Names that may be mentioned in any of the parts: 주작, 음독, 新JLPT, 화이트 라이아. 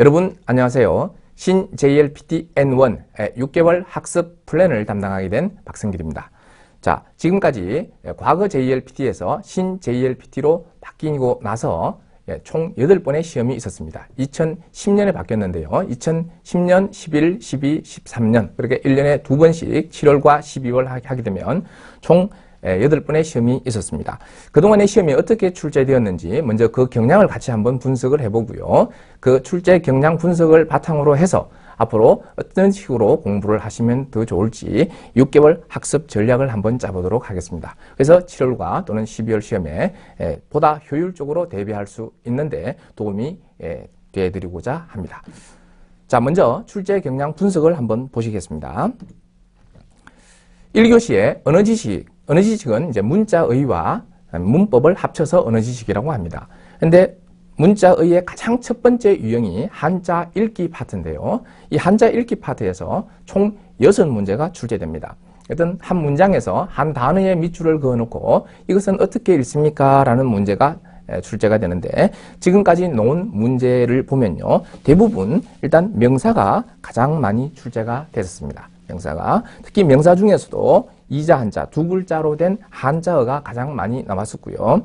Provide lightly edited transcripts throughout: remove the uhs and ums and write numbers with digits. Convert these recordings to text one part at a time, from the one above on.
여러분 안녕하세요. 신 JLPT N1 6개월 학습 플랜을 담당하게 된 박승길입니다. 자, 지금까지 과거 JLPT에서 신 JLPT로 바뀌고 나서 총 8번의 시험이 있었습니다. 2010년에 바뀌었는데요. 2010년, 11, 12, 13년 그렇게 1년에 2번씩 7월과 12월 하게 되면 총 8번의 시험이 있었습니다. 그동안의 시험이 어떻게 출제되었는지 먼저 그 경향을 같이 한번 분석을 해보고요. 그 출제 경향 분석을 바탕으로 해서 앞으로 어떤 식으로 공부를 하시면 더 좋을지 6개월 학습 전략을 한번 짜보도록 하겠습니다. 그래서 7월과 또는 12월 시험에 보다 효율적으로 대비할 수 있는데 도움이 되어드리고자 합니다. 자, 먼저 출제 경향 분석을 한번 보시겠습니다. 1교시에 언어지식은 이제 문자의와 문법을 합쳐서 언어지식이라고 합니다. 근데 문자의의 가장 첫 번째 유형이 한자 읽기 파트인데요. 이 한자 읽기 파트에서 총 6문제가 출제됩니다. 어떤 한 문장에서 한 단어의 밑줄을 그어놓고 이것은 어떻게 읽습니까? 라는 문제가 출제가 되는데 지금까지 놓은 문제를 보면요. 대부분 일단 명사가 가장 많이 출제가 됐었습니다. 명사가 특히 명사 중에서도 이자 한자 두 글자로 된 한자어가 가장 많이 나왔었고요.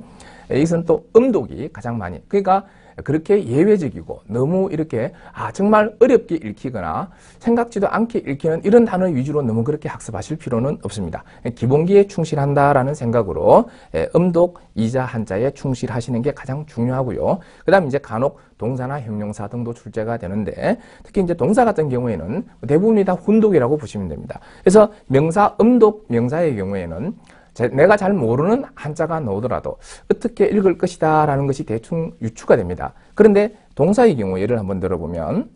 이것은 또 음독이 가장 많이, 그러니까 그렇게 예외적이고 너무 이렇게 정말 어렵게 읽히거나 생각지도 않게 읽히는 이런 단어 위주로 너무 그렇게 학습하실 필요는 없습니다. 기본기에 충실한다라는 생각으로 음독, 이자, 한자에 충실하시는 게 가장 중요하고요. 그 다음 이제 간혹 동사나 형용사 등도 출제가 되는데 특히 이제 동사 같은 경우에는 대부분이 다 혼독이라고 보시면 됩니다. 그래서 명사, 음독, 명사의 경우에는 내가 잘 모르는 한자가 나오더라도 어떻게 읽을 것이다 라는 것이 대충 유추가 됩니다. 그런데 동사의 경우 예를 한번 들어보면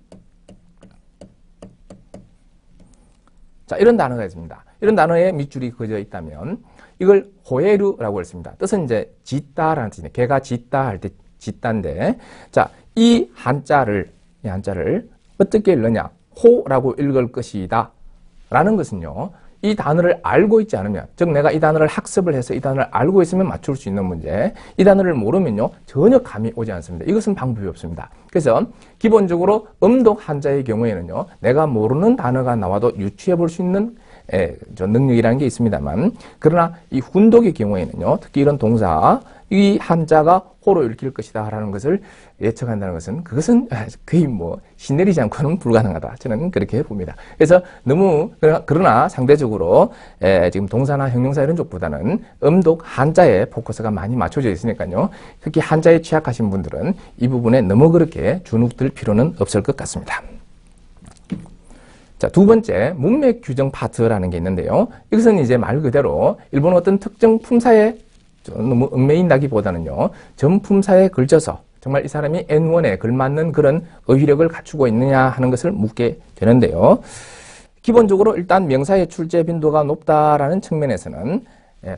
자, 이런 단어가 있습니다. 이런 단어에 밑줄이 그어져 있다면 이걸 호에르라고 했습니다. 뜻은 이제 짓다라는 뜻인데 개가 짓다 할 때 짓다인데 자, 이 한자를 어떻게 읽느냐 호라고 읽을 것이다 라는 것은요. 이 단어를 알고 있지 않으면, 즉 내가 이 단어를 학습을 해서 이 단어를 알고 있으면 맞출 수 있는 문제, 이 단어를 모르면요 전혀 감이 오지 않습니다. 이것은 방법이 없습니다. 그래서 기본적으로 음독 한자의 경우에는요 내가 모르는 단어가 나와도 유추해 볼 수 있는 능력이라는 게 있습니다만 그러나 이 훈독의 경우에는요 특히 이런 동사, 이 한자가 호로 읽힐 것이다 라는 것을 예측한다는 것은 그것은 거의 신내리지 않고는 불가능하다. 저는 그렇게 봅니다. 그래서 너무 그러나 상대적으로 지금 동사나 형용사 이런 쪽보다는 음독 한자에 포커스가 많이 맞춰져 있으니까요. 특히 한자에 취약하신 분들은 이 부분에 너무 그렇게 주눅들 필요는 없을 것 같습니다. 자, 2번째 문맥 규정 파트라는 게 있는데요. 이것은 이제 말 그대로 일본 어떤 특정 품사에 너무 얽매인다기보다는요 전품사에 걸쳐서 정말 이 사람이 N1에 걸맞는 그런 어휘력을 갖추고 있느냐 하는 것을 묻게 되는데요. 기본적으로 일단 명사의 출제 빈도가 높다라는 측면에서는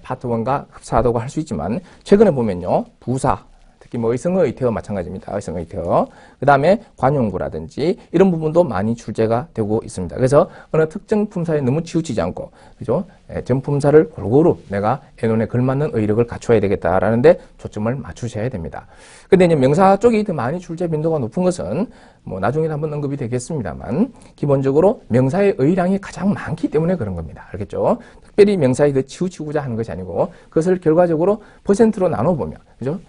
파트 1과 흡사하다고 할 수 있지만 최근에 보면요 부사 특히 의성어의 태어 마찬가지입니다. 의성어의 태어 그 다음에 관용구라든지 이런 부분도 많이 출제가 되고 있습니다. 그래서 어느 특정 품사에 너무 치우치지 않고 그죠? 전품사를 골고루 내가 N1에 걸맞는 의력을 갖춰야 되겠다라는 데 초점을 맞추셔야 됩니다. 근데 이제 명사 쪽이 더 많이 출제 빈도가 높은 것은 나중에도 한번 언급이 되겠습니다만 기본적으로 명사의 의량이 가장 많기 때문에 그런 겁니다. 알겠죠? 특별히 명사에 더 치우치고자 하는 것이 아니고 그것을 결과적으로 퍼센트로 나눠보면 그죠?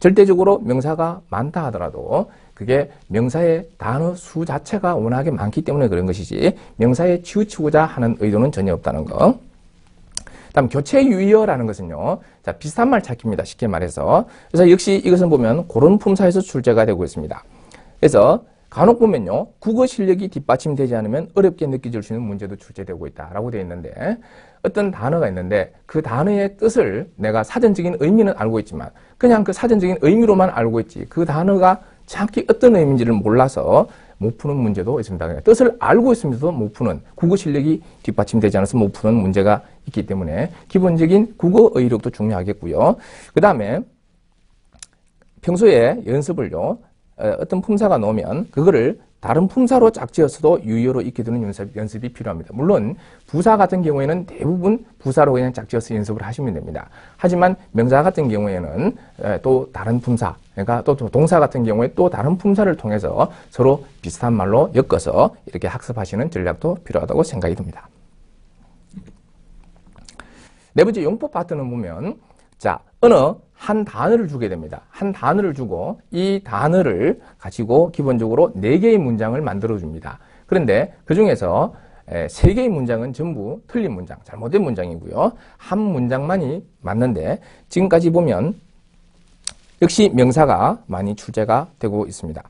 절대적으로 명사가 많다 하더라도 그게 명사의 단어 수 자체가 워낙에 많기 때문에 그런 것이지 명사에 치우치고자 하는 의도는 전혀 없다는 거. 다음 교체 유의어라는 것은요. 자, 비슷한 말 찾기입니다. 쉽게 말해서. 그래서 역시 이것은 보면 그런 품사에서 출제가 되고 있습니다. 그래서 간혹 보면요. 국어 실력이 뒷받침되지 않으면 어렵게 느껴질 수 있는 문제도 출제되고 있다라고 되어 있는데 어떤 단어가 있는데 그 단어의 뜻을 내가 사전적인 의미는 알고 있지만 그냥 그 사전적인 의미로만 알고 있지 그 단어가 정확히 어떤 의미인지를 몰라서 못 푸는 문제도 있습니다. 뜻을 알고 있으면서도 못 푸는 국어 실력이 뒷받침되지 않아서 못 푸는 문제가 있기 때문에 기본적인 국어 의력도 중요하겠고요. 그 다음에 평소에 연습을요. 어떤 품사가 나오면 그거를 다른 품사로 짝지어서도 유효로 익게 되는 연습이 필요합니다. 물론 부사 같은 경우에는 대부분 부사로 그냥 짝지어서 연습을 하시면 됩니다. 하지만 명사 같은 경우에는 또 다른 품사, 그러니까 또 동사 같은 경우에 또 다른 품사를 통해서 서로 비슷한 말로 엮어서 이렇게 학습하시는 전략도 필요하다고 생각이 듭니다. 네 번째 용법 파트는 보면 자, 언어 한 단어를 주게 됩니다. 한 단어를 주고 이 단어를 가지고 기본적으로 4개의 문장을 만들어줍니다. 그런데 그 중에서 3개의 문장은 전부 틀린 문장, 잘못된 문장이고요. 한 문장만이 맞는데 지금까지 보면 역시 명사가 많이 출제가 되고 있습니다.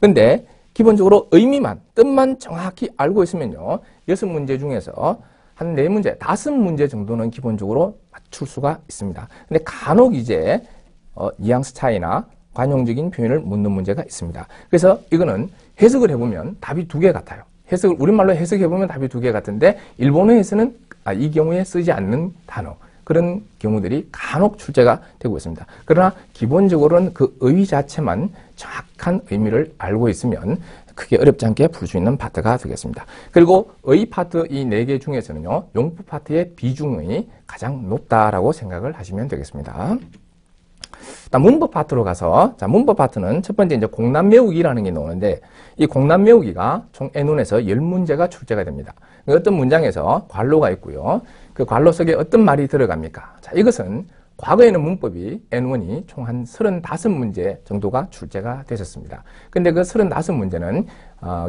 그런데 기본적으로 의미만, 뜻만 정확히 알고 있으면요. 6문제 중에서 한 4문제, 5문제 정도는 기본적으로 맞출 수가 있습니다. 근데 간혹 이제 뉘앙스 차이나 관용적인 표현을 묻는 문제가 있습니다. 그래서 이거는 해석을 해보면 답이 2개 같아요. 해석을 우리말로 해석해보면 답이 2개 같은데 일본어에서는 이 경우에 쓰지 않는 단어, 그런 경우들이 간혹 출제가 되고 있습니다. 그러나 기본적으로는 그 의의 자체만 정확한 의미를 알고 있으면 크게 어렵지 않게 풀 수 있는 파트가 되겠습니다. 그리고 의 파트 이 4개 중에서는요, 용법 파트의 비중이 가장 높다라고 생각을 하시면 되겠습니다. 문법 파트로 가서, 자, 문법 파트는 첫 번째 이제 공란 외우기라는 게 나오는데, 이 공란 외우기가 총 N문에서 10문제가 출제가 됩니다. 어떤 문장에서 괄호가 있고요. 그 괄호 속에 어떤 말이 들어갑니까? 자, 이것은 과거에는 문법이 N1이 총 한 35문제 정도가 출제가 되셨습니다. 근데 그 35문제는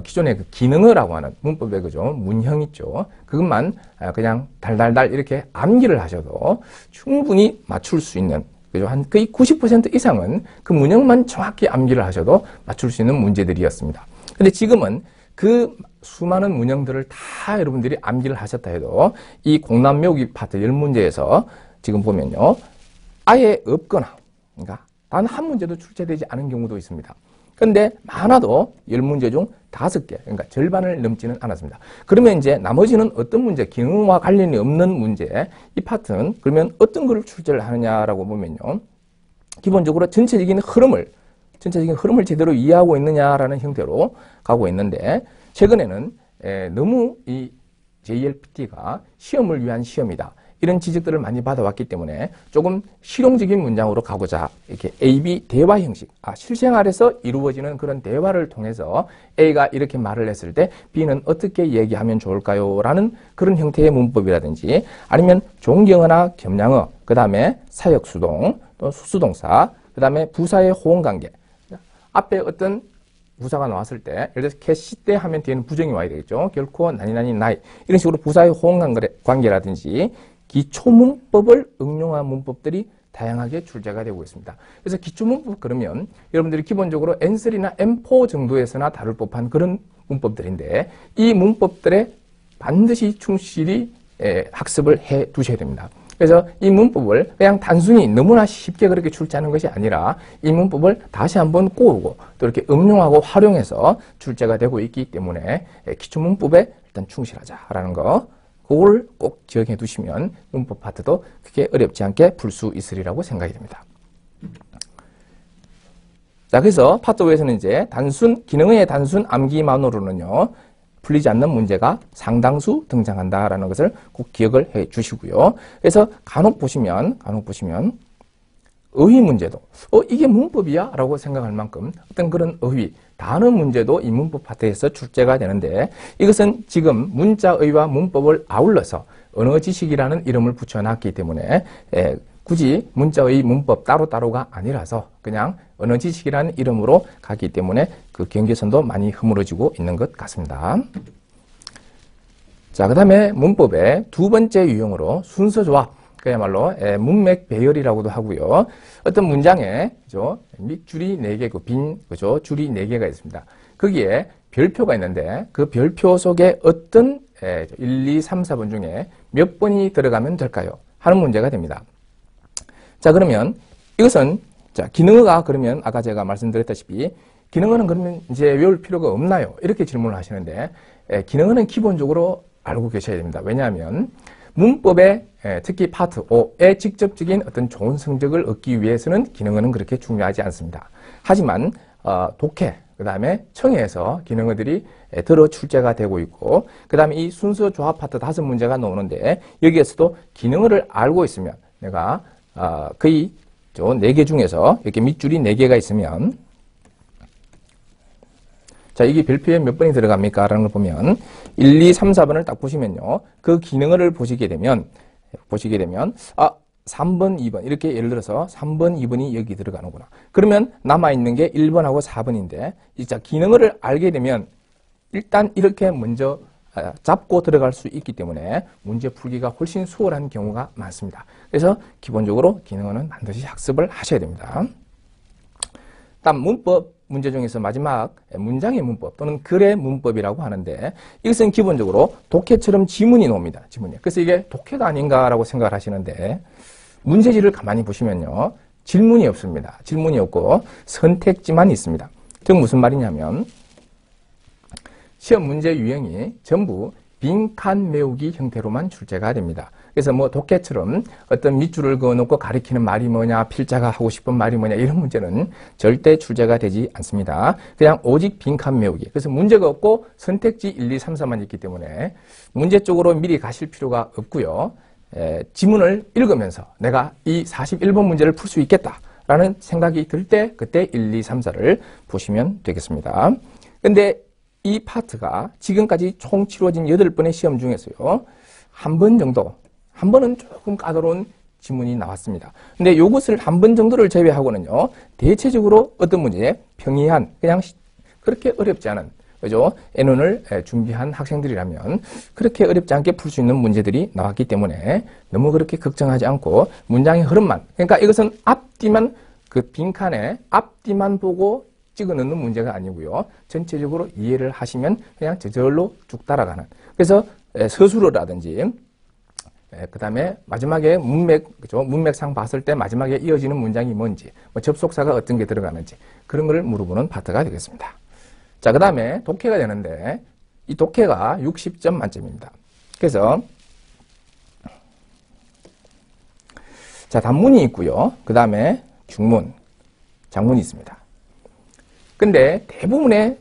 기존의 그 기능어라고 하는 문법의 그죠, 문형 있죠. 그것만 그냥 달달달 이렇게 암기를 하셔도 충분히 맞출 수 있는, 그죠? 한 거의 90% 이상은 그 문형만 정확히 암기를 하셔도 맞출 수 있는 문제들이었습니다. 근데 지금은 그 수많은 문형들을 다 여러분들이 암기를 하셨다 해도 이 공란 외우기 파트 10문제에서 지금 보면요, 아예 없거나, 그러니까 단 한 문제도 출제되지 않은 경우도 있습니다. 근데 많아도 10문제 중 5개, 그러니까 절반을 넘지는 않았습니다. 그러면 이제 나머지는 어떤 문제, 기능과 관련이 없는 문제, 이 파트는 그러면 어떤 걸 출제를 하느냐라고 보면요, 기본적으로 전체적인 흐름을 제대로 이해하고 있느냐라는 형태로 가고 있는데, 최근에는 너무 이 JLPT가 시험을 위한 시험이다, 이런 지적들을 많이 받아왔기 때문에 조금 실용적인 문장으로 가고자 이렇게 A-B 대화 형식, 실생활에서 이루어지는 그런 대화를 통해서 A가 이렇게 말을 했을 때 B는 어떻게 얘기하면 좋을까요? 라는 그런 형태의 문법이라든지, 아니면 종경어나 겸양어, 그 다음에 사역수동, 또 수수동사, 그 다음에 부사의 호응관계, 앞에 어떤 부사가 나왔을 때, 예를 들어서 캐시때 하면 뒤에는 부정이 와야 되겠죠. 결코 나니나니 나이, 이런 식으로 부사의 호응관계라든지 기초문법을 응용한 문법들이 다양하게 출제가 되고 있습니다. 그래서 기초문법 그러면 여러분들이 기본적으로 N3나 N4 정도에서나 다룰 법한 그런 문법들인데, 이 문법들에 반드시 충실히 학습을 해 두셔야 됩니다. 그래서 이 문법을 그냥 단순히 너무나 쉽게 그렇게 출제하는 것이 아니라 이 문법을 다시 한번 꼬우고 또 이렇게 응용하고 활용해서 출제가 되고 있기 때문에 기초문법에 일단 충실하자라는 거, 그걸 꼭 기억해 두시면 문법 파트도 크게 어렵지 않게 풀 수 있으리라고 생각이 됩니다. 자, 그래서 파트 5에서는 이제 기능의 단순 암기만으로는요, 풀리지 않는 문제가 상당수 등장한다라는 것을 꼭 기억을 해 주시고요. 그래서 간혹 보시면 어휘 문제도 이게 문법이야? 라고 생각할 만큼 어떤 그런 어휘, 단어 문제도 이 문법 파트에서 출제가 되는데, 이것은 지금 문자의와 문법을 아울러서 언어지식이라는 이름을 붙여놨기 때문에 굳이 문자의 문법 따로따로가 아니라서 그냥 언어지식이라는 이름으로 가기 때문에 그 경계선도 많이 허물어지고 있는 것 같습니다. 자, 그 다음에 문법의 2번째 유형으로 순서조합, 그야말로 문맥 배열이라고도 하고요. 어떤 문장에, 그죠, 밑줄이 4개, 그 빈, 그죠, 줄이 4개가 있습니다. 거기에 별표가 있는데 그 별표 속에 어떤 1, 2, 3, 4번 중에 몇 번이 들어가면 될까요? 하는 문제가 됩니다. 자, 그러면 이것은, 자, 기능어가 그러면 아까 제가 말씀드렸다시피 기능어는 그러면 이제 외울 필요가 없나요? 이렇게 질문을 하시는데, 기능어는 기본적으로 알고 계셔야 됩니다. 왜냐하면 문법의 특히 파트 5의 직접적인 어떤 좋은 성적을 얻기 위해서는 기능어는 그렇게 중요하지 않습니다. 하지만 독해, 그 다음에 청해에서 기능어들이 들어 출제가 되고 있고, 그 다음에 이 순서 조합 파트 5문제가 나오는데 여기에서도 기능어를 알고 있으면 내가 거의 4개 중에서 이렇게 밑줄이 4개가 있으면, 자, 이게 별표에 몇 번이 들어갑니까? 라는 걸 보면 1, 2, 3, 4번을 딱 보시면요. 그 기능어를 보시게 되면 3번, 2번 이렇게 예를 들어서 3번, 2번이 여기 들어가는구나. 그러면 남아있는 게 1번하고 4번인데 자, 기능어를 알게 되면 일단 이렇게 먼저 잡고 들어갈 수 있기 때문에 문제 풀기가 훨씬 수월한 경우가 많습니다. 그래서 기본적으로 기능어는 반드시 학습을 하셔야 됩니다. 다음 문법 문제 중에서 마지막 문장의 문법 또는 글의 문법이라고 하는데 이것은 기본적으로 독해처럼 지문이 나옵니다. 지문이. 그래서 이게 독해가 아닌가라고 생각을 하시는데 문제지를 가만히 보시면요. 질문이 없습니다. 질문이 없고 선택지만 있습니다. 즉 무슨 말이냐면 시험 문제 유형이 전부 빈칸 메우기 형태로만 출제가 됩니다. 그래서 뭐 독해처럼 어떤 밑줄을 그어놓고 가리키는 말이 뭐냐, 필자가 하고 싶은 말이 뭐냐 이런 문제는 절대 출제가 되지 않습니다. 그냥 오직 빈칸 메우기. 그래서 문제가 없고 선택지 1, 2, 3, 4만 있기 때문에 문제 쪽으로 미리 가실 필요가 없고요. 지문을 읽으면서 내가 이 41번 문제를 풀 수 있겠다라는 생각이 들 때 그때 1, 2, 3, 4를 보시면 되겠습니다. 근데 이 파트가 지금까지 총 치러진 8번의 시험 중에서요. 한 번 정도, 한 번은 조금 까다로운 지문이 나왔습니다. 근데 이것을 한 번 정도를 제외하고는요. 대체적으로 어떤 문제? 평이한, 그냥 그렇게 어렵지 않은, 그죠? N원을 준비한 학생들이라면 그렇게 어렵지 않게 풀 수 있는 문제들이 나왔기 때문에 너무 그렇게 걱정하지 않고 문장의 흐름만, 그러니까 이것은 앞뒤만, 그 빈칸에 앞뒤만 보고 찍어 넣는 문제가 아니고요. 전체적으로 이해를 하시면 그냥 저절로 쭉 따라가는. 그래서 서술어라든지 그 다음에 마지막에 문맥, 그죠? 문맥상 봤을 때 마지막에 이어지는 문장이 뭔지, 뭐 접속사가 어떤 게 들어가는지 그런 걸 물어보는 파트가 되겠습니다. 자, 그 다음에 독해가 되는데 이 독해가 60점 만점입니다. 그래서 자, 단문이 있고요. 그 다음에 중문, 장문이 있습니다. 근데 대부분의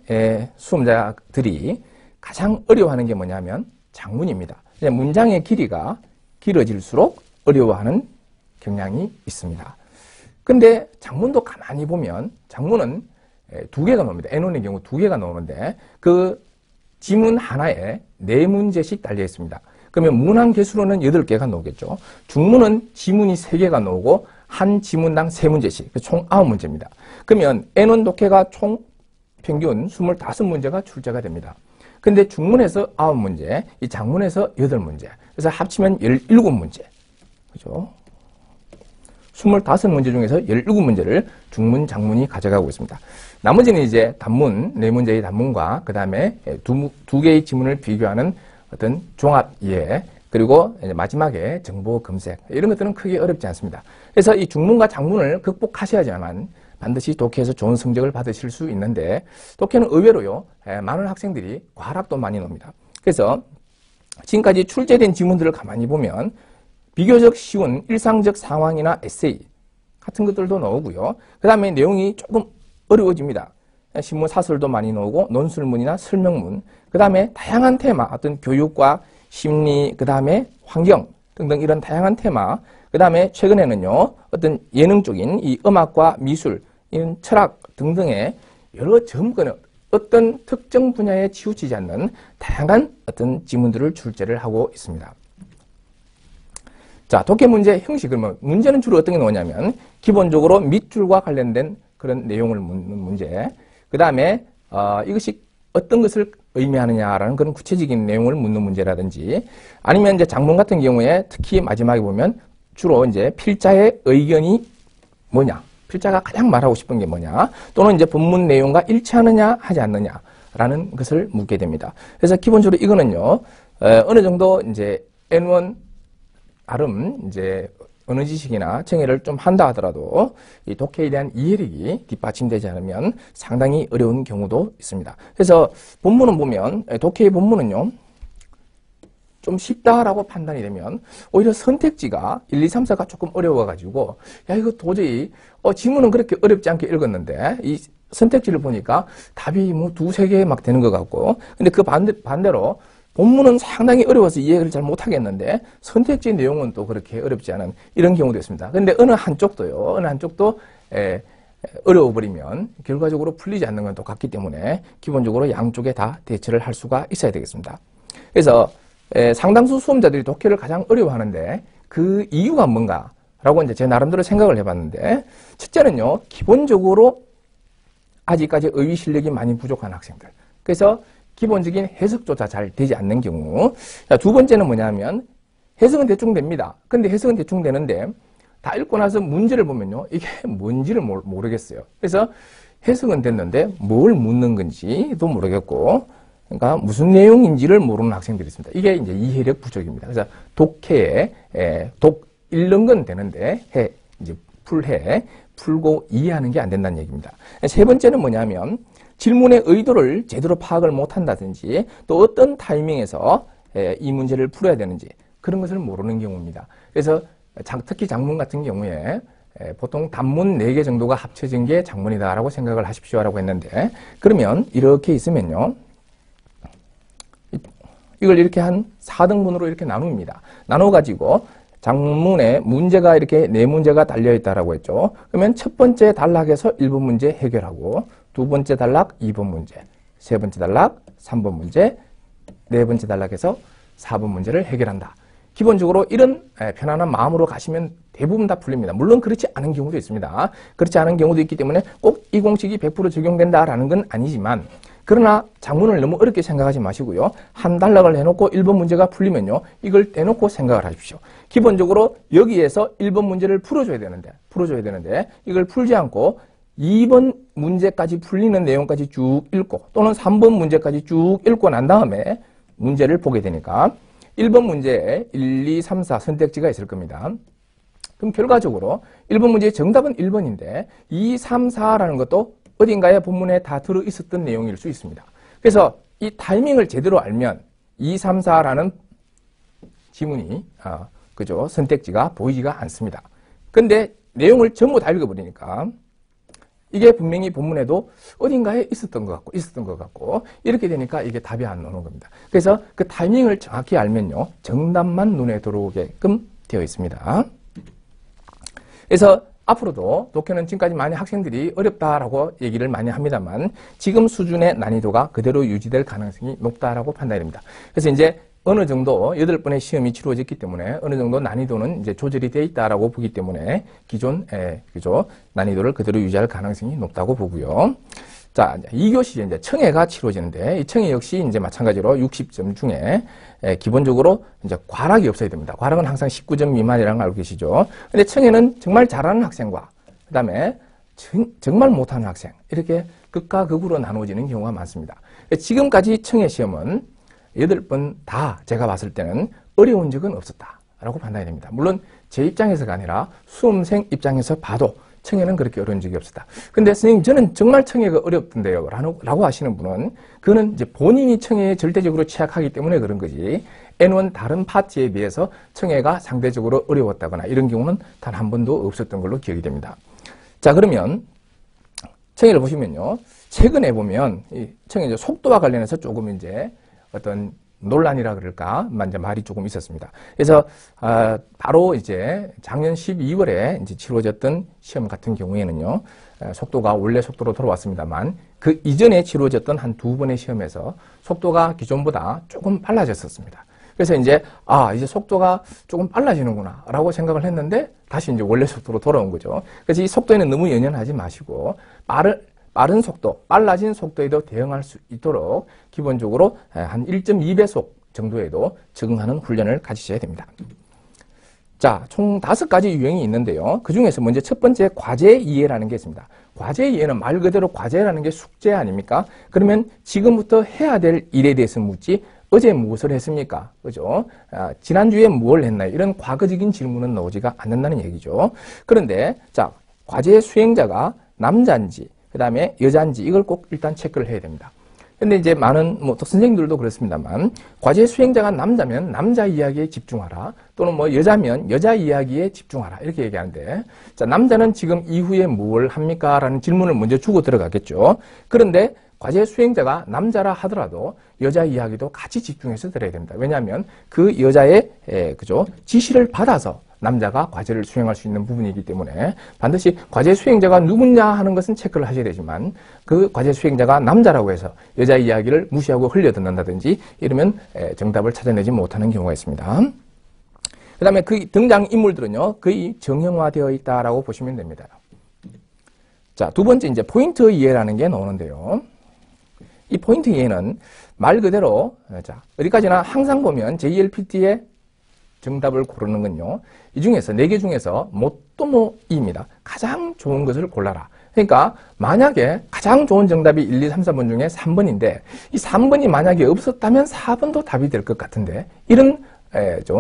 수험자들이 가장 어려워하는 게 뭐냐면 장문입니다. 문장의 길이가 길어질수록 어려워하는 경향이 있습니다. 근데 장문도 가만히 보면 장문은 2개가 나옵니다. N원의 경우 2개가 나오는데 그 지문 하나에 4문제씩 달려 있습니다. 그러면 문항 개수로는 8개가 나오겠죠. 중문은 지문이 3개가 나오고 한 지문당 3문제씩, 총 9문제입니다. 그러면 N원 독해가 총 평균 25문제가 출제가 됩니다. 근데 중문에서 9문제, 이 장문에서 8문제, 그래서 합치면 17문제, 그죠? 25문제 중에서 17문제를 중문, 장문이 가져가고 있습니다. 나머지는 이제 단문, 4문제의 단문과 그 다음에 2개의 지문을 비교하는 어떤 종합 이해, 그리고 이제 마지막에 정보 검색, 이런 것들은 크게 어렵지 않습니다. 그래서 이 중문과 장문을 극복하셔야지만 반드시 독해에서 좋은 성적을 받으실 수 있는데 독해는 의외로요, 많은 학생들이 과락도 많이 놉니다. 그래서 지금까지 출제된 지문들을 가만히 보면 비교적 쉬운 일상적 상황이나 에세이 같은 것들도 나오고요. 그 다음에 내용이 조금 어려워집니다. 신문 사설도 많이 나오고 논술문이나 설명문, 그 다음에 다양한 테마, 어떤 교육과 심리, 그 다음에 환경 등등 이런 다양한 테마, 그 다음에 최근에는요 어떤 예능적인 이 음악과 미술, 이런 철학 등등의 여러 점근을 어떤 특정 분야에 치우치지 않는 다양한 어떤 지문들을 출제를 하고 있습니다. 자, 독해 문제 형식, 그러면 문제는 주로 어떤 게 나오냐면 기본적으로 밑줄과 관련된 그런 내용을 묻는 문제, 그 다음에 이것이 어떤 것을 의미하느냐라는 그런 구체적인 내용을 묻는 문제라든지, 아니면 이제 장문 같은 경우에 특히 마지막에 보면 주로 이제 필자의 의견이 뭐냐, 필자가 가장 말하고 싶은 게 뭐냐, 또는 이제 본문 내용과 일치하느냐 하지 않느냐라는 것을 묻게 됩니다. 그래서 기본적으로 이거는요 어느 정도 이제 N1 나름 이제 언어 지식이나 청해를 좀 한다 하더라도 이 독해에 대한 이해력이 뒷받침되지 않으면 상당히 어려운 경우도 있습니다. 그래서 본문은 보면 독해의 본문은요 좀 쉽다라고 판단이 되면 오히려 선택지가 1, 2, 3, 4가 조금 어려워가지고 야 이거 도저히 지문은 그렇게 어렵지 않게 읽었는데 이 선택지를 보니까 답이 뭐 두세 개 막 되는 것 같고 근데 그 반대로 본문은 상당히 어려워서 이해를 잘 못하겠는데 선택지 내용은 또 그렇게 어렵지 않은 이런 경우도 있습니다. 그런데 어느 한쪽도 어려워버리면 결과적으로 풀리지 않는 건 똑같기 때문에 기본적으로 양쪽에 다 대처를 할 수가 있어야 되겠습니다. 그래서 상당수 수험자들이 독해를 가장 어려워하는데 그 이유가 뭔가라고 이제 제 나름대로 생각을 해봤는데 첫째는요, 기본적으로 아직까지 의위 실력이 많이 부족한 학생들. 그래서 기본적인 해석조차 잘 되지 않는 경우. 자, 두 번째는 뭐냐면 해석은 대충 됩니다. 근데 해석은 대충 되는데 다 읽고 나서 문제를 보면요. 이게 뭔지를 모르겠어요. 그래서 해석은 됐는데 뭘 묻는 건지도 모르겠고 그러니까 무슨 내용인지를 모르는 학생들이 있습니다. 이게 이제 이해력 부족입니다. 그래서 독해에 읽는 건 되는데 풀고 이해하는 게 안 된다는 얘기입니다. 세 번째는 뭐냐면 질문의 의도를 제대로 파악을 못한다든지 또 어떤 타이밍에서 이 문제를 풀어야 되는지 그런 것을 모르는 경우입니다. 그래서 특히 작문 같은 경우에 보통 단문 4개 정도가 합쳐진 게 작문이다라고 생각을 하십시오라고 했는데 그러면 이렇게 있으면요. 이걸 이렇게 한 4등분으로 이렇게 나눕니다. 나눠가지고 작문에 문제가 이렇게 4문제가 달려있다라고 했죠. 그러면 첫 번째 단락에서 1번 문제 해결하고 두 번째 단락 2번 문제, 세 번째 단락 3번 문제, 네 번째 단락에서 4번 문제를 해결한다. 기본적으로 이런 편안한 마음으로 가시면 대부분 다 풀립니다. 물론 그렇지 않은 경우도 있습니다. 그렇지 않은 경우도 있기 때문에 꼭 이 공식이 100% 적용된다라는 건 아니지만 그러나 작문을 너무 어렵게 생각하지 마시고요. 한 단락을 해놓고 1번 문제가 풀리면요. 이걸 떼놓고 생각을 하십시오. 기본적으로 여기에서 1번 문제를 풀어줘야 되는데 이걸 풀지 않고 2번 문제까지 풀리는 내용까지 쭉 읽고 또는 3번 문제까지 쭉 읽고 난 다음에 문제를 보게 되니까 1번 문제에 1, 2, 3, 4 선택지가 있을 겁니다. 그럼 결과적으로 1번 문제의 정답은 1번인데 2, 3, 4라는 것도 어딘가에 본문에 다 들어있었던 내용일 수 있습니다. 그래서 이 타이밍을 제대로 알면 2, 3, 4라는 지문이 선택지가 보이지가 않습니다. 근데 내용을 전부 다 읽어버리니까 이게 분명히 본문에도 어딘가에 있었던 것 같고 이렇게 되니까 이게 답이 안 나오는 겁니다. 그래서 그 타이밍을 정확히 알면요. 정답만 눈에 들어오게끔 되어 있습니다. 그래서 앞으로도 독해는 지금까지 많이 학생들이 어렵다라고 얘기를 많이 합니다만 지금 수준의 난이도가 그대로 유지될 가능성이 높다라고 판단이 됩니다. 그래서 이제 어느 정도 8번의 시험이 치루어졌기 때문에 어느 정도 난이도는 이제 조절이 돼 있다라고 보기 때문에 기존 난이도를 그대로 유지할 가능성이 높다고 보고요. 자, 2교시 이제 청해가 치루어지는데 이 청해 역시 이제 마찬가지로 60점 중에 기본적으로 이제 과락이 없어야 됩니다. 과락은 항상 19점 미만이라는 걸 알고 계시죠. 근데 청해는 정말 잘하는 학생과 그다음에 정말 못하는 학생 이렇게 극과 극으로 나누어지는 경우가 많습니다. 지금까지 청해 시험은 8번 다 제가 봤을 때는 어려운 적은 없었다라고 판단이 됩니다. 물론 제 입장에서가 아니라 수험생 입장에서 봐도 청해는 그렇게 어려운 적이 없었다. 근데 선생님 저는 정말 청해가 어렵던데요 라고 하시는 분은 그거는 이제 본인이 청해에 절대적으로 취약하기 때문에 그런 거지 N1 다른 파트에 비해서 청해가 상대적으로 어려웠다거나 이런 경우는 단 한 번도 없었던 걸로 기억이 됩니다. 자 그러면 청해를 보시면요. 최근에 보면 이 청해 속도와 관련해서 조금 이제 어떤 논란이라 그럴까 말이 조금 있었습니다. 그래서 바로 이제 작년 12월에 이제 치러졌던 시험 같은 경우에는요. 속도가 원래 속도로 돌아왔습니다만 그 이전에 치러졌던 한 2번의 시험에서 속도가 기존보다 조금 빨라졌었습니다. 그래서 이제 이제 속도가 조금 빨라지는구나 라고 생각을 했는데 다시 이제 원래 속도로 돌아온 거죠. 그래서 이 속도에는 너무 연연하지 마시고 빠른 속도, 빨라진 속도에도 대응할 수 있도록 기본적으로 한 1.2배속 정도에도 적응하는 훈련을 가지셔야 됩니다. 자, 총 5가지 유형이 있는데요. 그 중에서 먼저 첫 번째 과제 이해라는 게 있습니다. 과제 이해는 말 그대로 과제라는 게 숙제 아닙니까? 그러면 지금부터 해야 될 일에 대해서 묻지 어제 무엇을 했습니까? 그죠? 지난주에 뭘 했나요? 이런 과거적인 질문은 나오지가 않는다는 얘기죠. 그런데 자, 과제의 수행자가 남자인지 그 다음에 여자인지 이걸 꼭 일단 체크를 해야 됩니다. 근데 이제 많은 뭐 선생님들도 그렇습니다만 과제 수행자가 남자면 남자 이야기에 집중하라 또는 뭐 여자면 여자 이야기에 집중하라 이렇게 얘기하는데, 자, 남자는 지금 이후에 뭘 합니까? 라는 질문을 먼저 주고 들어가겠죠. 그런데 과제 수행자가 남자라 하더라도 여자 이야기도 같이 집중해서 들어야 됩니다. 왜냐하면 그 여자의 그죠 지시를 받아서 남자가 과제를 수행할 수 있는 부분이기 때문에 반드시 과제 수행자가 누구냐 하는 것은 체크를 하셔야 되지만, 그 과제 수행자가 남자라고 해서 여자 이야기를 무시하고 흘려듣는다든지 이러면 정답을 찾아내지 못하는 경우가 있습니다. 그 다음에 그 등장인물들은요 거의 정형화되어 있다라고 보시면 됩니다. 자, 두 번째 이제 포인트 이해라는 게 나오는데요. 이 포인트 이해는 말 그대로, 자, 어디까지나 항상 보면 JLPT의 정답을 고르는 건요, 이 중에서 4개 중에서 모토모이입니다. 가장 좋은 것을 골라라. 그러니까 만약에 가장 좋은 정답이 1, 2, 3, 4번 중에 3번인데 이 3번이 만약에 없었다면 4번도 답이 될 것 같은데 이런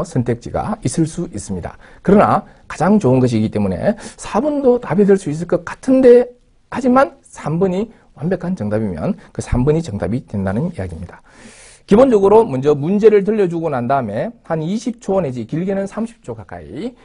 선택지가 있을 수 있습니다. 그러나 가장 좋은 것이기 때문에 4번도 답이 될 수 있을 것 같은데, 하지만 3번이 완벽한 정답이면 그 3번이 정답이 된다는 이야기입니다. 기본적으로 먼저 문제를 들려주고 난 다음에 한 20초 내지 길게는 30초 가까이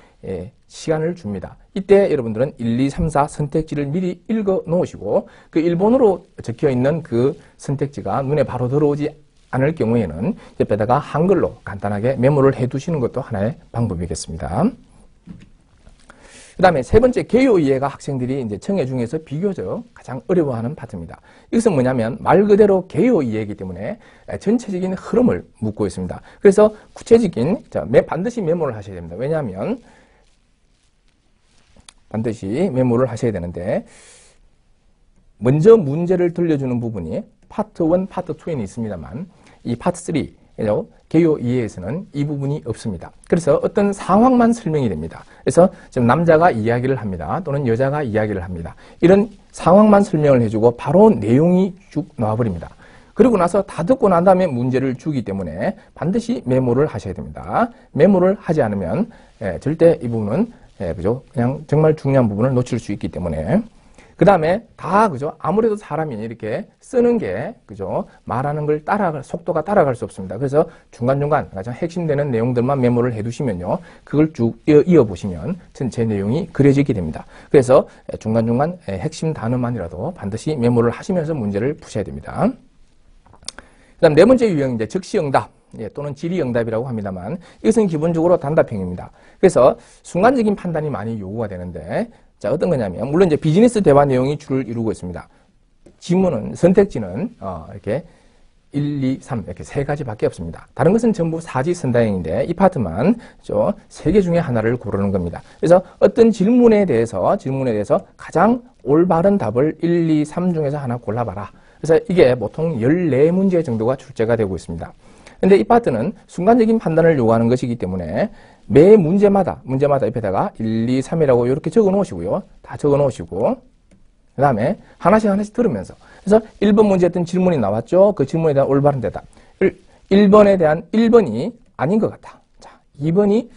시간을 줍니다. 이때 여러분들은 1, 2, 3, 4 선택지를 미리 읽어 놓으시고 그 일본어로 적혀 있는 그 선택지가 눈에 바로 들어오지 않을 경우에는 옆에다가 한글로 간단하게 메모를 해 두시는 것도 하나의 방법이겠습니다. 그 다음에 세 번째 개요 이해가 학생들이 이제 청해 중에서 비교적 가장 어려워하는 파트입니다. 이것은 뭐냐면 말 그대로 개요 이해이기 때문에 전체적인 흐름을 묻고 있습니다. 그래서 구체적인, 자, 반드시 메모를 하셔야 됩니다. 왜냐하면 반드시 메모를 하셔야 되는데, 먼저 문제를 들려주는 부분이 파트 1, 파트 2에는 있습니다만 이 파트 3, 개요 이해에서는 이 부분이 없습니다. 그래서 어떤 상황만 설명이 됩니다. 그래서 지금 남자가 이야기를 합니다. 또는 여자가 이야기를 합니다. 이런 상황만 설명을 해주고 바로 내용이 쭉 나와버립니다. 그리고 나서 다 듣고 난 다음에 문제를 주기 때문에 반드시 메모를 하셔야 됩니다. 메모를 하지 않으면 절대 이 부분은 그냥 정말 중요한 부분을 놓칠 수 있기 때문에. 그 다음에 다, 그죠? 아무래도 사람이 이렇게 쓰는 게, 그죠? 말하는 걸 속도가 따라갈 수 없습니다. 그래서 중간중간 가장 핵심되는 내용들만 메모를 해 두시면요, 그걸 쭉 이어보시면 전체 내용이 그려지게 됩니다. 그래서 중간중간 핵심 단어만이라도 반드시 메모를 하시면서 문제를 푸셔야 됩니다. 그 다음 네 번째 유형, 이제 즉시응답. 또는 질의응답이라고 합니다만 이것은 기본적으로 단답형입니다. 그래서 순간적인 판단이 많이 요구가 되는데, 자, 어떤 거냐면 물론 이제 비즈니스 대화 내용이 주를 이루고 있습니다. 지문은, 선택지는 이렇게 1, 2, 3 이렇게 3가지밖에 없습니다. 다른 것은 전부 사지선다형인데 이 파트만 3개 중에 하나를 고르는 겁니다. 그래서 어떤 질문에 대해서 가장 올바른 답을 1, 2, 3 중에서 하나 골라봐라. 그래서 이게 보통 14문제 정도가 출제가 되고 있습니다. 근데 이 파트는 순간적인 판단을 요구하는 것이기 때문에 매 문제마다 옆에다가 1, 2, 3이라고 이렇게 적어 놓으시고요. 다 적어 놓으시고 그 다음에 하나씩 들으면서, 그래서 1번 문제에 어떤 질문이 나왔죠. 그 질문에 대한 올바른 대답. 1번이 아닌 것 같다. 자, 2번이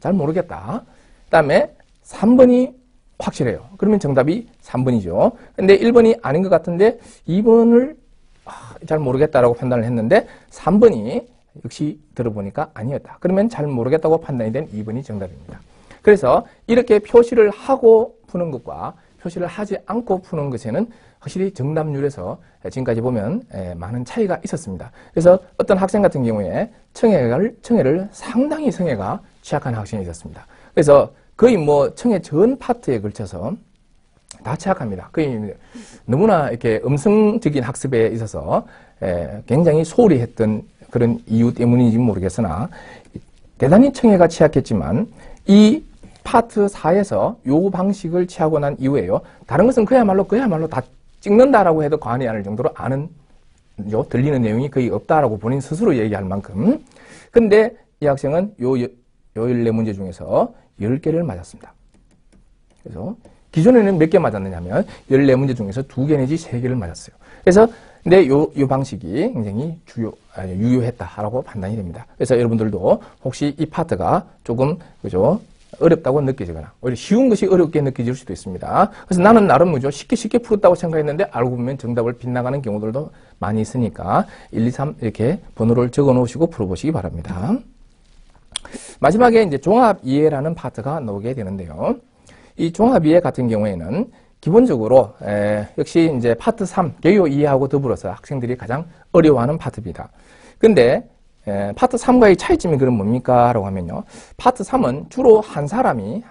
잘 모르겠다. 그 다음에 3번이 확실해요. 그러면 정답이 3번이죠. 근데 1번이 아닌 것 같은데 2번을 잘 모르겠다라고 판단을 했는데 3번이 역시 들어보니까 아니었다. 그러면 잘 모르겠다고 판단이 된 2번이 정답입니다. 그래서 이렇게 표시를 하고 푸는 것과 표시를 하지 않고 푸는 것에는 확실히 정답률에서 지금까지 보면 많은 차이가 있었습니다. 그래서 어떤 학생 같은 경우에 청해를 상당히 취약한 학생이 있었습니다. 그래서 거의 뭐 청해 전 파트에 걸쳐서 다 취약합니다. 거의 너무나 이렇게 음성적인 학습에 있어서 굉장히 소홀히 했던 그런 이유 때문인지 모르겠으나 대단히 청해가 취약했지만 이 파트 4에서 요구 방식을 취하고 난 이후에요, 다른 것은 그야말로 다 찍는다라고 해도 과언이 아닐 정도로 들리는 내용이 거의 없다라고 본인 스스로 얘기할 만큼. 근데 이 학생은 요 14문제 중에서 10개를 맞았습니다. 그래서 기존에는 몇 개 맞았느냐 하면 14문제 중에서 2개 내지 3개를 맞았어요. 그래서 근데 요 방식이 굉장히 유효했다라고 판단이 됩니다. 그래서 여러분들도 혹시 이 파트가 조금 어렵다고 느끼거나 오히려 쉬운 것이 어렵게 느껴질 수도 있습니다. 그래서 나는 나름 뭐죠? 쉽게 풀었다고 생각했는데 알고 보면 정답을 빗나가는 경우들도 많이 있으니까 1, 2, 3 이렇게 번호를 적어놓으시고 풀어보시기 바랍니다. 마지막에 이제 종합이해라는 파트가 나오게 되는데요. 이 종합이해 같은 경우에는 기본적으로 역시 이제 파트 3 개요 이해하고 더불어서 학생들이 가장 어려워하는 파트입니다. 근데 파트 3과의 차이점이 그럼 뭡니까? 라고 하면요. 파트 3은 주로 한 사람이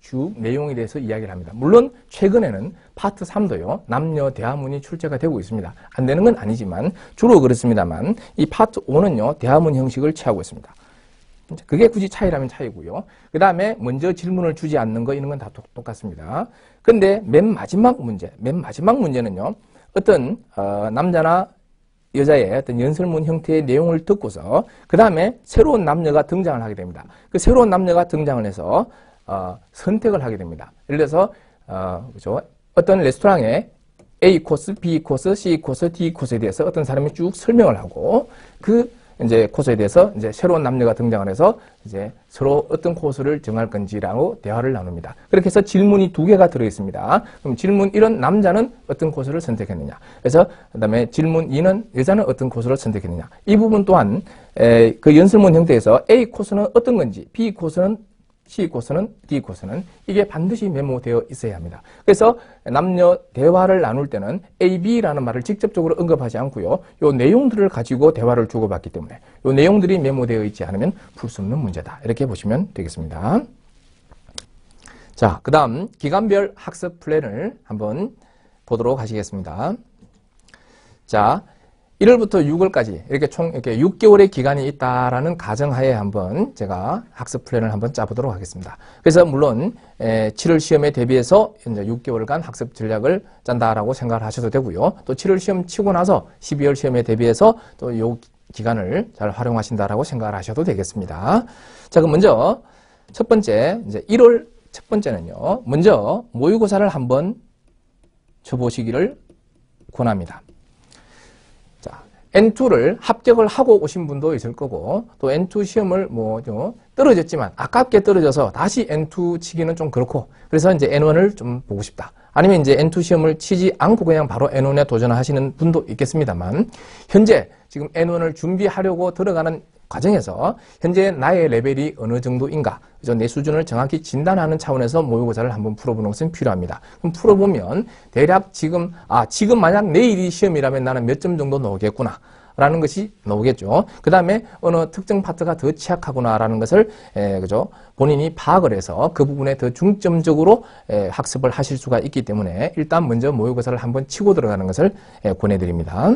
쭉 내용에 대해서 이야기를 합니다. 물론 최근에는 파트 3도요. 남녀 대화문이 출제가 되고 있습니다. 안 되는 건 아니지만 주로 그렇습니다만 이 파트 5는요. 대화문 형식을 취하고 있습니다. 그게 굳이 차이라면 차이고요. 그 다음에 먼저 질문을 주지 않는 거 이런 건 다 똑같습니다. 근데 맨 마지막 문제는요. 어떤 남자나 여자의 어떤 연설문 형태의 내용을 듣고서 그 다음에 새로운 남녀가 등장을 하게 됩니다. 그 새로운 남녀가 등장을 해서 선택을 하게 됩니다. 예를 들어서 그죠? 어떤 레스토랑에 A 코스, B 코스, C 코스, D 코스에 대해서 어떤 사람이 쭉 설명을 하고 그 이제 코스에 대해서 이제 새로운 남녀가 등장을 해서 이제 서로 어떤 코스를 정할 건지라고 대화를 나눕니다. 그렇게 해서 질문이 2개가 들어있습니다. 그럼 질문 1은 남자는 어떤 코스를 선택했느냐. 그래서 그다음에 질문 2는 여자는 어떤 코스를 선택했느냐. 이 부분 또한 그 연설문 형태에서 A 코스는 어떤 건지, B 코스는 C 코스는 D 코스는 이게 반드시 메모되어 있어야 합니다. 그래서 남녀 대화를 나눌 때는 A, B라는 말을 직접적으로 언급하지 않고요. 요 내용들을 가지고 대화를 주고받기 때문에 요 내용들이 메모되어 있지 않으면 풀 수 없는 문제다. 이렇게 보시면 되겠습니다. 자, 그 다음 기간별 학습 플랜을 한번 보도록 하시겠습니다. 자, 1월부터 6월까지 이렇게 총 이렇게 6개월의 기간이 있다라는 가정하에 한번 제가 학습 플랜을 한번 짜보도록 하겠습니다. 그래서 물론 7월 시험에 대비해서 이제 6개월간 학습 전략을 짠다라고 생각을 하셔도 되고요. 또 7월 시험 치고 나서 12월 시험에 대비해서 또 요 기간을 잘 활용하신다라고 생각을 하셔도 되겠습니다. 자, 그럼 먼저 첫 번째 이제 1월 첫 번째는요. 먼저 모의고사를 한번 쳐보시기를 권합니다. N2를 합격을 하고 오신 분도 있을 거고 또 N2 시험을 뭐 떨어졌지만 아깝게 떨어져서 다시 N2 치기는 좀 그렇고 그래서 이제 N1을 좀 보고 싶다. 아니면 이제 N2 시험을 치지 않고 그냥 바로 N1에 도전하시는 분도 있겠습니다만 현재 지금 N1을 준비하려고 들어가는 과정에서 현재 나의 레벨이 어느 정도인가 그래서 내 수준을 정확히 진단하는 차원에서 모의고사를 한번 풀어보는 것은 필요합니다. 그럼 풀어보면 대략 지금 지금 만약 내일이 시험이라면 나는 몇 점 정도 나오겠구나 라는 것이 나오겠죠. 그 다음에 어느 특정 파트가 더 취약하구나 라는 것을 그죠? 본인이 파악을 해서 그 부분에 더 중점적으로 학습을 하실 수가 있기 때문에 일단 먼저 모의고사를 한번 치고 들어가는 것을 권해드립니다.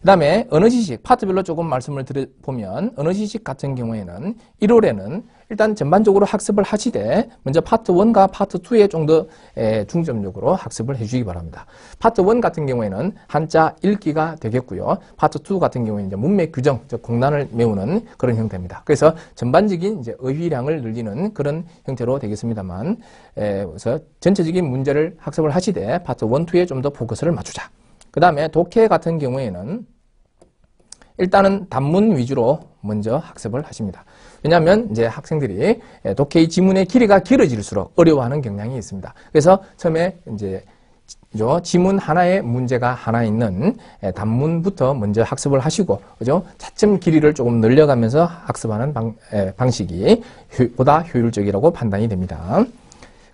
그 다음에 언어 지식, 파트별로 조금 말씀을 드려보면 언어 지식 같은 경우에는 1월에는 일단 전반적으로 학습을 하시되 먼저 파트 1과 파트 2에 좀 더 중점적으로 학습을 해주시기 바랍니다. 파트 1 같은 경우에는 한자 읽기가 되겠고요. 파트 2 같은 경우에는 이제 문맥 규정, 즉 공란을 메우는 그런 형태입니다. 그래서 전반적인 이제 어휘량을 늘리는 그런 형태로 되겠습니다만 그래서 전체적인 문제를 학습을 하시되 파트 1, 2에 좀 더 포커스를 맞추자. 그 다음에 독해 같은 경우에는 일단은 단문 위주로 먼저 학습을 하십니다. 왜냐하면 이제 학생들이 독해의 지문의 길이가 길어질수록 어려워하는 경향이 있습니다. 그래서 처음에 이제 요 지문 하나에 문제가 하나 있는 단문부터 먼저 학습을 하시고 그죠? 차츰 길이를 조금 늘려가면서 학습하는 방식이 보다 효율적이라고 판단이 됩니다.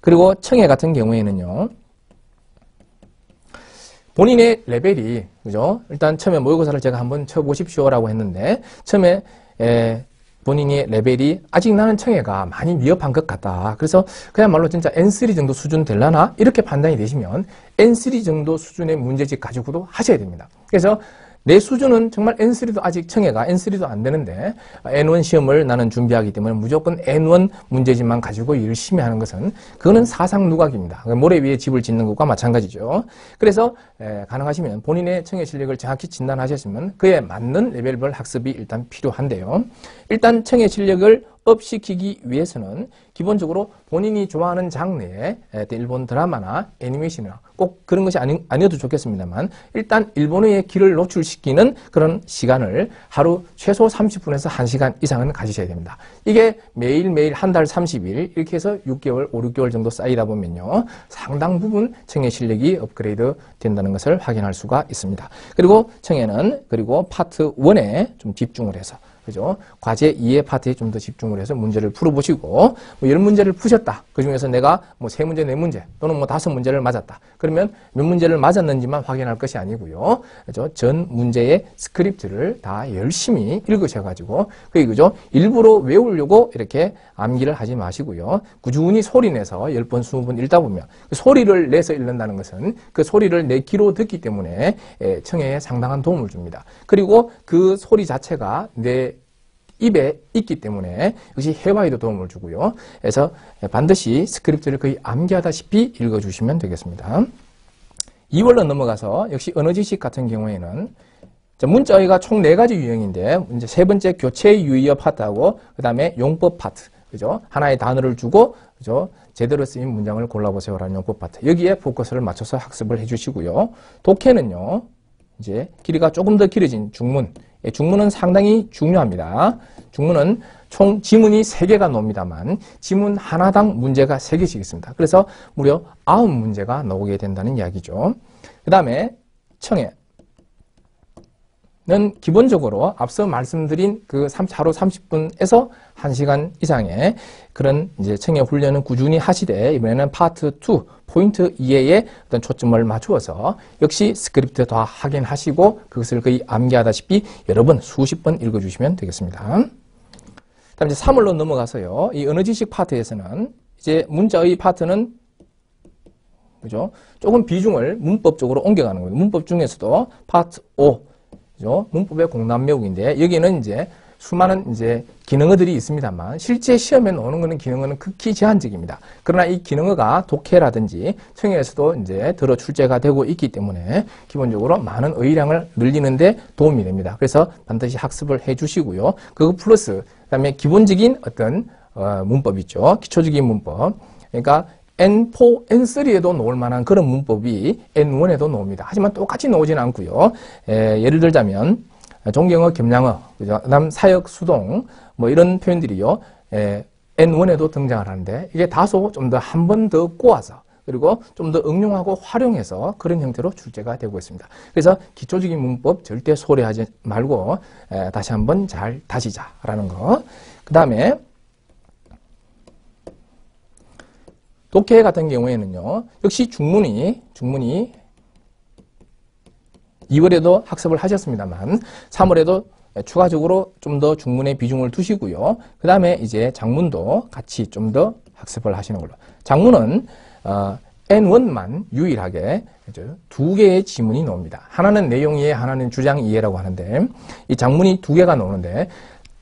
그리고 청해 같은 경우에는요. 본인의 레벨이 그죠? 일단 처음에 모의고사를 제가 한번 쳐보십시오라고 했는데 처음에 본인의 레벨이 아직 나는 청해가 많이 미흡한 것 같다. 그래서 그야말로 진짜 N3 정도 수준 될라나 이렇게 판단이 되시면 N3 정도 수준의 문제집 가지고도 하셔야 됩니다. 그래서 내 수준은 정말 N3도 아직 청해가 N3도 안 되는데 N1 시험을 나는 준비하기 때문에 무조건 N1 문제집만 가지고 열심히 하는 것은 그거는 사상누각입니다. 모래 위에 집을 짓는 것과 마찬가지죠. 그래서 가능하시면 본인의 청해 실력을 정확히 진단하셨으면 그에 맞는 레벨별 학습이 일단 필요한데요. 일단 청해 실력을 업시키기 위해서는 기본적으로 본인이 좋아하는 장르의 일본 드라마나 애니메이션이나 꼭 그런 것이 아니어도 좋겠습니다만 일단 일본어의 귀를 노출시키는 그런 시간을 하루 최소 30분에서 1시간 이상은 가지셔야 됩니다. 이게 매일매일 한 달 30일 이렇게 해서 6개월, 5, 6개월 정도 쌓이다 보면요. 상당 부분 청의 실력이 업그레이드 된다는 것을 확인할 수가 있습니다. 그리고 청에는 그리고 파트 1에 좀 집중을 해서 그죠? 과제 2의 파트에 좀 더 집중을 해서 문제를 풀어보시고 뭐 10문제를 푸셨다. 그 중에서 내가 뭐 3문제, 4문제 또는 뭐 5문제를 맞았다. 그러면 몇 문제를 맞았는지만 확인할 것이 아니고요. 그죠? 전 문제의 스크립트를 다 열심히 읽으셔가지고 그죠? 일부러 외우려고 이렇게 암기를 하지 마시고요. 꾸준히 소리 내서 10번, 20번 읽다 보면 그 소리를 내서 읽는다는 것은 그 소리를 내 귀로 듣기 때문에 청해에 상당한 도움을 줍니다. 그리고 그 소리 자체가 내 입에 있기 때문에 역시 회화에도 도움을 주고요. 그래서 반드시 스크립트를 거의 암기하다시피 읽어주시면 되겠습니다. 2월로 넘어가서 역시 언어지식 같은 경우에는 문자어휘가 총 4가지 유형인데 이제 3번째 교체 유의어 파트하고 그 다음에 용법 파트 그죠? 하나의 단어를 주고 그죠? 제대로 쓰인 문장을 골라보세요라는 용법 파트 여기에 포커스를 맞춰서 학습을 해주시고요. 독해는요. 이제 길이가 조금 더 길어진 중문 예, 중문은 상당히 중요합니다. 중문은 총 지문이 3개가 나옵니다만 지문 하나당 문제가 3개씩 있습니다. 그래서 무려 9문제가 나오게 된다는 이야기죠. 그 다음에 청해는 기본적으로 앞서 말씀드린 그 하루 30분에서 1시간 이상의 그런 이제 청해 훈련은 꾸준히 하시되 이번에는 파트 2 포인트 2에 어떤 초점을 맞추어서 역시 스크립트 다 확인하시고 그것을 거의 암기하다시피 여러 번 수십 번 읽어주시면 되겠습니다. 다음 이제 3월로 넘어가서요. 이 언어지식 파트에서는 이제 문자의 파트는 그죠? 조금 비중을 문법적으로 옮겨가는 거예요. 문법 중에서도 파트 5 그죠? 문법의 공남 외우기인데 여기는 이제 수많은 이제 기능어들이 있습니다만 실제 시험에 나오는 것은 기능어는 극히 제한적입니다. 그러나 이 기능어가 독해라든지 청해에서도 이제 들어 출제가 되고 있기 때문에 기본적으로 많은 어휘량을 늘리는데 도움이 됩니다. 그래서 반드시 학습을 해주시고요. 그거 플러스 그다음에 기본적인 어떤 문법 있죠. 기초적인 문법. 그러니까 N4, N3에도 나올 만한 그런 문법이 N1에도 나옵니다. 하지만 똑같이 나오지는 않고요. 예를 들자면. 종경어, 겸양어, 그죠? 그다음 사역, 수동, 뭐 이런 표현들이요. N1에도 등장을 하는데 이게 다소 좀 더 한 번 더 꼬아서 그리고 좀 더 응용하고 활용해서 그런 형태로 출제가 되고 있습니다. 그래서 기초적인 문법 절대 소홀히하지 말고 다시 한번 잘 다시자라는 거. 그 다음에 독해 같은 경우에는요. 역시 중문이 2월에도 학습을 하셨습니다만 3월에도 추가적으로 좀 더 중문에 비중을 두시고요. 그 다음에 이제 장문도 같이 좀 더 학습을 하시는 걸로. 장문은 N1만 유일하게 2개의 지문이 나옵니다. 하나는 내용 이해, 하나는 주장 이해라고 하는데 이 장문이 2개가 나오는데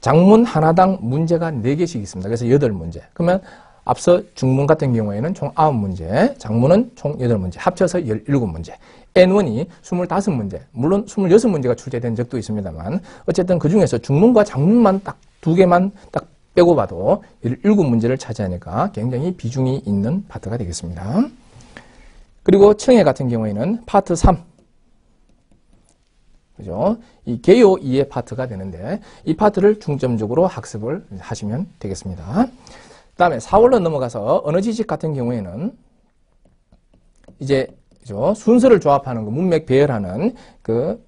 장문 하나당 문제가 4개씩 있습니다. 그래서 8문제. 그러면 앞서 중문 같은 경우에는 총 9문제, 장문은 총 8문제, 합쳐서 17문제. N1이 25문제, 물론 26문제가 출제된 적도 있습니다만 어쨌든 그 중에서 중문과 장문만 딱 2개만 딱 빼고 봐도 17문제를 차지하니까 굉장히 비중이 있는 파트가 되겠습니다. 그리고 청해 같은 경우에는 파트 3, 그죠? 이 개요 2의 파트가 되는데 이 파트를 중점적으로 학습을 하시면 되겠습니다. 그 다음에 4월로 넘어가서 언어지식 같은 경우에는 이제 순서를 조합하는 거, 문맥 배열하는 그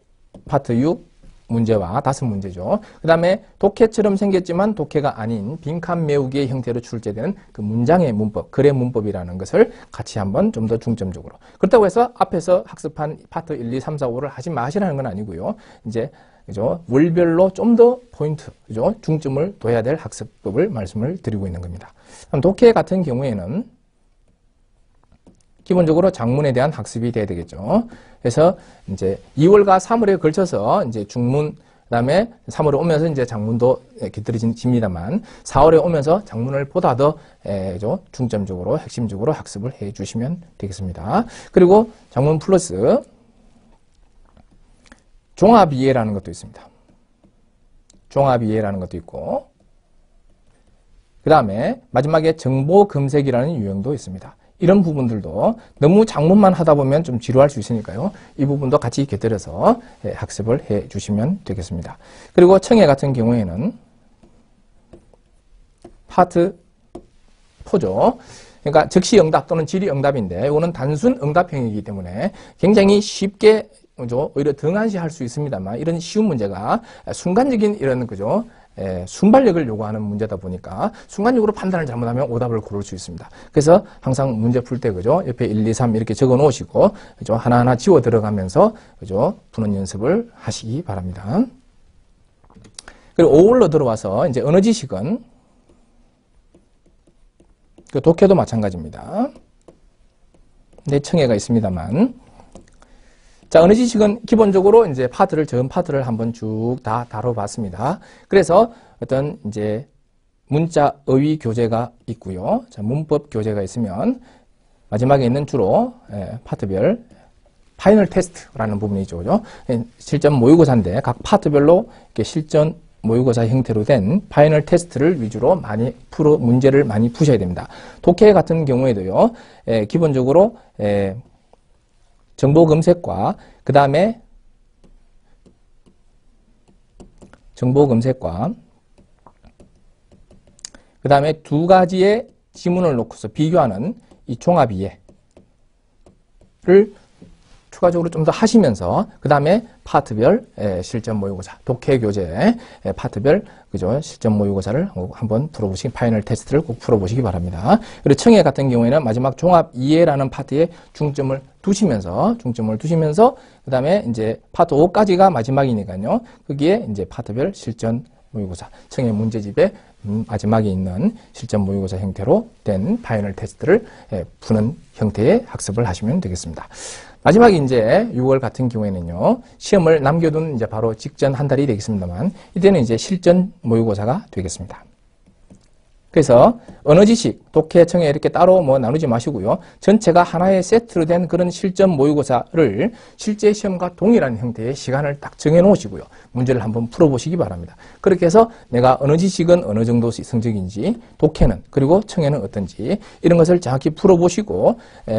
파트 6 문제와 5문제죠. 그 다음에 독해처럼 생겼지만 독해가 아닌 빈칸 메우기의 형태로 출제되는 그 문장의 문법, 글의 문법이라는 것을 같이 한번 좀 더 중점적으로. 그렇다고 해서 앞에서 학습한 파트 1, 2, 3, 4, 5를 하지 마시라는 건 아니고요. 이제 그죠? 월별로 좀 더 포인트, 그죠? 중점을 둬야 될 학습법을 말씀을 드리고 있는 겁니다. 그럼 독해 같은 경우에는 기본적으로 장문에 대한 학습이 돼야 되겠죠. 그래서 이제 2월과 3월에 걸쳐서 이제 중문, 그다음에 3월에 오면서 이제 장문도 깃들어집니다만 4월에 오면서 장문을 보다 더 중점적으로 핵심적으로 학습을 해 주시면 되겠습니다. 그리고 장문 플러스 종합 이해라는 것도 있습니다. 종합 이해라는 것도 있고 그 다음에 마지막에 정보 검색이라는 유형도 있습니다. 이런 부분들도 너무 작문만 하다 보면 좀 지루할 수 있으니까요. 이 부분도 같이 곁들여서 학습을 해 주시면 되겠습니다. 그리고 청해 같은 경우에는 파트 4죠. 그러니까 즉시 응답 또는 질의 응답인데 이거는 단순 응답형이기 때문에 굉장히 쉽게 그죠? 오히려 등한시할 수 있습니다만 이런 쉬운 문제가 순간적인 이런 그죠? 순발력을 요구하는 문제다 보니까 순간적으로 판단을 잘못하면 오답을 고를 수 있습니다. 그래서 항상 문제 풀 때 그죠? 옆에 1, 2, 3 이렇게 적어 놓으시고 그죠? 하나하나 지워 들어가면서 그죠? 푸는 연습을 하시기 바랍니다. 그리고 5월로 들어와서 이제 언어 지식은 그 독해도 마찬가지입니다. 네, 청해가 있습니다만 자, 언어 지식은 기본적으로 이제 파트를, 전 파트를 한번 쭉 다 다뤄봤습니다. 그래서 어떤 이제 문자 어휘 교재가 있고요. 자, 문법 교재가 있으면 마지막에 있는 주로 파트별 파이널 테스트라는 부분이죠. 그죠? 실전 모의고사인데 각 파트별로 이렇게 실전 모의고사 형태로 된 파이널 테스트를 위주로 많이 문제를 많이 푸셔야 됩니다. 독해 같은 경우에도요, 기본적으로 정보 검색과 그 다음에 두 가지의 지문을 놓고서 비교하는 이 종합 이해를 추가적으로 좀 더 하시면서 그 다음에 파트별 실전 모의고사 독해 교재 파트별 그죠 실전 모의고사를 한번 풀어보시기 파이널 테스트를 꼭 풀어보시기 바랍니다. 그리고 청해 같은 경우에는 마지막 종합 이해라는 파트에 중점을 두시면서 그 다음에 이제 파트 5까지가 마지막이니까요. 거기에 이제 파트별 실전 모의고사 청해 문제집의 마지막에 있는 실전 모의고사 형태로 된 파이널 테스트를 푸는 형태의 학습을 하시면 되겠습니다. 마지막에 이제 6월 같은 경우에는요, 시험을 남겨둔 이제 바로 직전 한 달이 되겠습니다만, 이때는 이제 실전 모의고사가 되겠습니다. 그래서 언어 지식, 독해, 청해 이렇게 따로 뭐 나누지 마시고요, 전체가 하나의 세트로 된 그런 실전 모의고사를 실제 시험과 동일한 형태의 시간을 딱 정해놓으시고요, 문제를 한번 풀어보시기 바랍니다. 그렇게 해서 내가 언어 지식은 어느 정도 성적인지, 독해는 그리고 청해는 어떤지 이런 것을 정확히 풀어보시고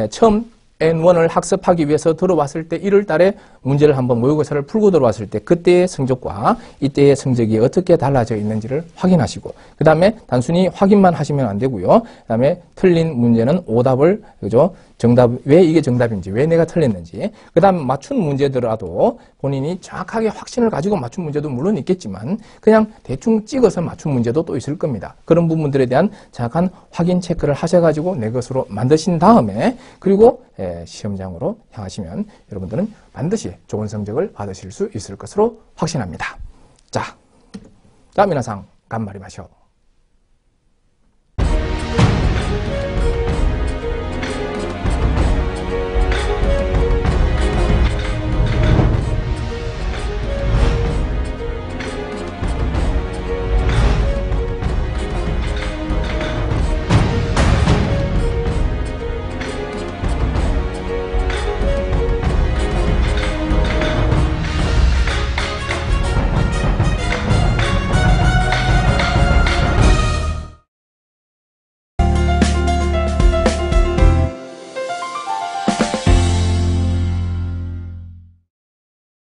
처음 N1을 학습하기 위해서 들어왔을 때 1월 달에 문제를 한번 모의고사를 풀고 들어왔을 때 그때의 성적과 이때의 성적이 어떻게 달라져 있는지를 확인하시고 그 다음에 단순히 확인만 하시면 안 되고요. 그 다음에 틀린 문제는 오답을 그죠? 정답 왜 이게 정답인지 왜 내가 틀렸는지 그 다음에 맞춘 문제더라도 본인이 정확하게 확신을 가지고 맞춘 문제도 물론 있겠지만 그냥 대충 찍어서 맞춘 문제도 또 있을 겁니다. 그런 부분들에 대한 정확한 확인 체크를 하셔가지고 내 것으로 만드신 다음에 그리고 시험장으로 향하시면 여러분들은 반드시 좋은 성적을 받으실 수 있을 것으로 확신합니다. 자, 다음이나상 간마리 마셔.